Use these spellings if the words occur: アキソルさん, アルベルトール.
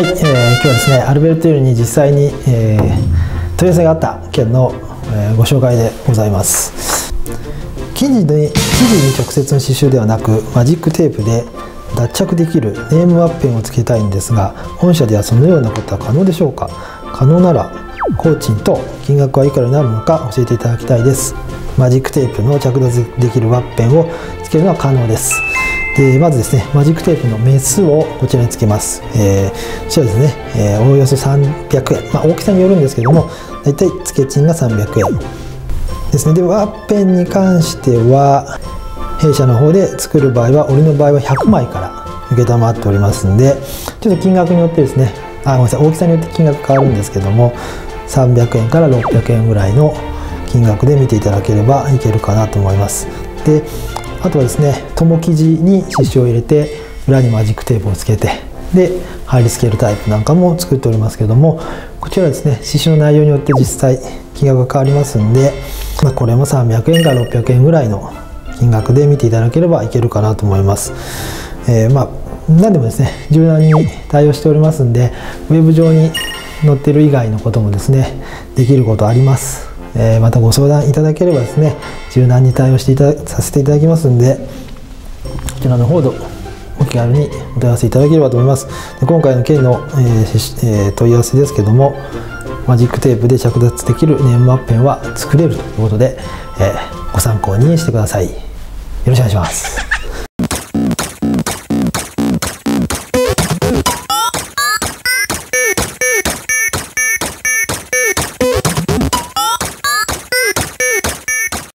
はい、今日はですねアルベルトールに実際に、問い合わせがあった件の、ご紹介でございます。生地に直接の刺繍ではなくマジックテープで脱着できるネームワッペンをつけたいんですが、本社ではそのようなことは可能でしょうか？可能なら工賃と金額はいくらになるのか教えていただきたいです。マジックテープの着脱できるワッペンをつけるのは可能です。でまずですね、マジックテープのメスをこちらにつけます。こちらですね、おおよそ300円、まあ、大きさによるんですけども、だいたいつけ賃が300円ですね。でワッペンに関しては弊社の方で作る場合は、俺の場合は100枚から承っておりますんで、ちょっと金額によってですね、あ、ごめんなさい、大きさによって金額変わるんですけども、300円から600円ぐらいの金額で見ていただければいけるかなと思います。であとはですね、トモ生地に刺繍を入れて裏にマジックテープをつけて、で貼り付けるタイプなんかも作っておりますけども、こちらはですね刺繍の内容によって実際金額が変わりますんで、まあ、これも300円から600円ぐらいの金額で見ていただければいけるかなと思います。まあ何でもですね柔軟に対応しておりますんで、ウェブ上に載ってる以外のこともですねできることあります。またご相談いただければですね柔軟に対応してさせていただきますんで、こちらの方でお気軽にお問い合わせいただければと思います。で今回の件の、問い合わせですけども、マジックテープで着脱できるネームワッペンは作れるということで、ご参考にしてください。よろしくお願いします。